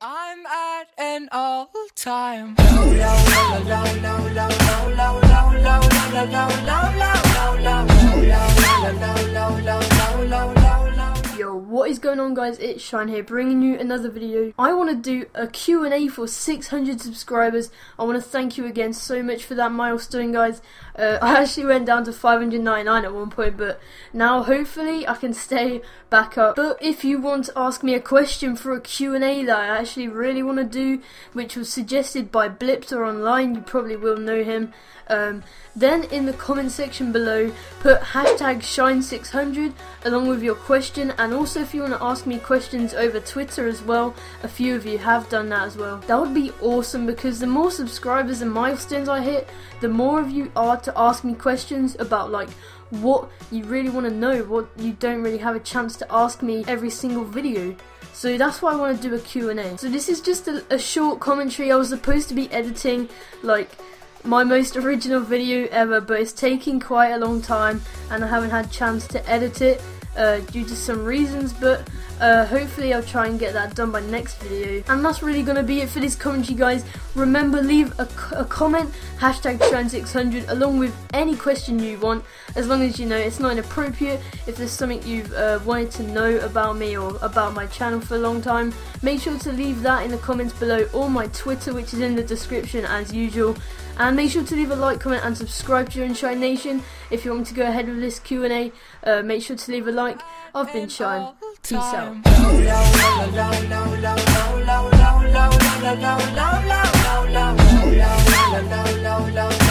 I'm at an all-time low. Yo, what is going on, guys? It's Shine here, bringing you another video. I want to do a Q&A for 600 subscribers. I want to thank you again so much for that milestone, guys. I actually went down to 599 at one point, but now hopefully I can stay back up. But if you want to ask me a question for a Q&A that I actually really want to do, which was suggested by Blipser online, you probably will know him, then in the comment section below, put hashtag Shine600 along with your question. And also if you want to ask me questions over Twitter as well, a few of you have done that as well. That would be awesome, because the more subscribers and milestones I hit, the more of you are to ask me questions about, like, what you really want to know, what you don't really have a chance to ask me every single video. So that's why I want to do a Q&A. So this is just a short commentary. I was supposed to be editing, like, my most original video ever, but it's taking quite a long time and I haven't had a chance to edit it due to some reasons, but hopefully I'll try and get that done by next video. And that's really going to be it for this commentary, guys. Remember, leave a comment, hashtag Shine600, along with any question you want, as long as you know it's not inappropriate. If there's something you've wanted to know about me or about my channel for a long time, make sure to leave that in the comments below, or my Twitter, which is in the description as usual. And make sure to leave a like, comment and subscribe to your Shine Nation. If you want me to go ahead with this Q&A, make sure to leave a like. I've been Shine. Peace out.